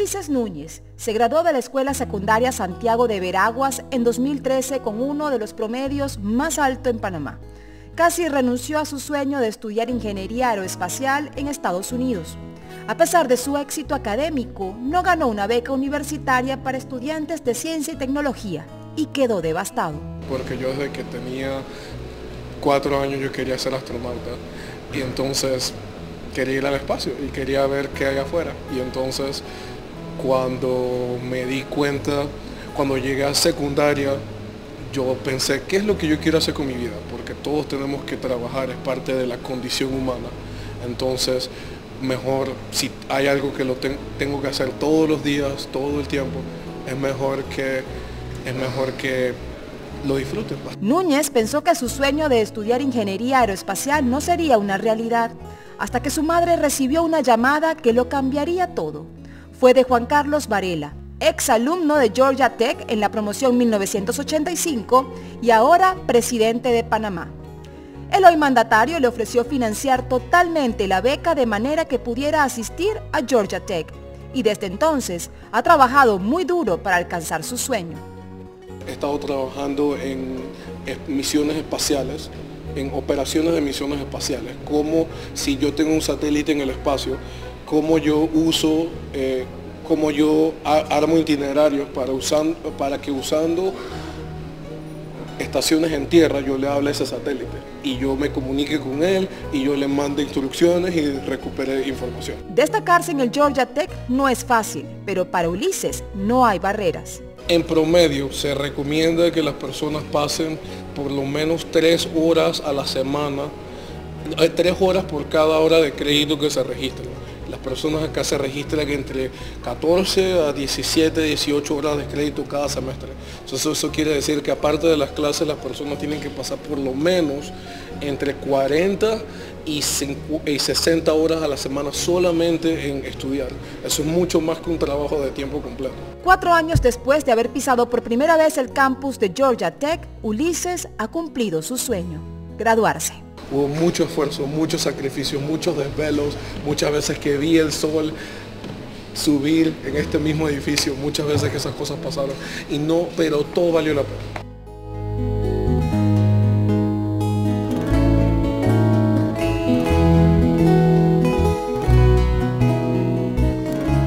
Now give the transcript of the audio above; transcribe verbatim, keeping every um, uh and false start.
Ulises Núñez se graduó de la Escuela Secundaria Santiago de Veraguas en dos mil trece con uno de los promedios más altos en Panamá. Casi renunció a su sueño de estudiar Ingeniería Aeroespacial en Estados Unidos. A pesar de su éxito académico, no ganó una beca universitaria para estudiantes de ciencia y tecnología y quedó devastado. Porque yo desde que tenía cuatro años yo quería ser astronauta y entonces quería ir al espacio y quería ver qué hay afuera. Y entonces cuando me di cuenta, cuando llegué a secundaria, yo pensé, ¿qué es lo que yo quiero hacer con mi vida? Porque todos tenemos que trabajar, es parte de la condición humana. Entonces, mejor, si hay algo que lo te- tengo que hacer todos los días, todo el tiempo, es mejor que, es mejor que lo disfruten. Núñez pensó que su sueño de estudiar Ingeniería Aeroespacial no sería una realidad, hasta que su madre recibió una llamada que lo cambiaría todo. Fue de Juan Carlos Varela, ex alumno de Georgia Tech en la promoción mil novecientos ochenta y cinco y ahora presidente de Panamá. El hoy mandatario le ofreció financiar totalmente la beca de manera que pudiera asistir a Georgia Tech y desde entonces ha trabajado muy duro para alcanzar su sueño. He estado trabajando en misiones espaciales, en operaciones de misiones espaciales, como si yo tengo un satélite en el espacio, cómo yo uso... Eh, como yo armo itinerarios para, usando, para que usando estaciones en tierra yo le hable a ese satélite y yo me comunique con él y yo le mande instrucciones y recupere información. Destacarse en el Georgia Tech no es fácil, pero para Ulises no hay barreras. En promedio se recomienda que las personas pasen por lo menos tres horas a la semana, tres horas por cada hora de crédito que se registren. Las personas acá se registran entre catorce a diecisiete, dieciocho horas de crédito cada semestre. Entonces eso quiere decir que aparte de las clases, las personas tienen que pasar por lo menos entre cuarenta y sesenta horas a la semana solamente en estudiar. Eso es mucho más que un trabajo de tiempo completo. Cuatro años después de haber pisado por primera vez el campus de Georgia Tech, Ulises ha cumplido su sueño, graduarse. Hubo mucho esfuerzo, muchos sacrificios, muchos desvelos, muchas veces que vi el sol subir en este mismo edificio, muchas veces que esas cosas pasaron, y no, pero todo valió la pena.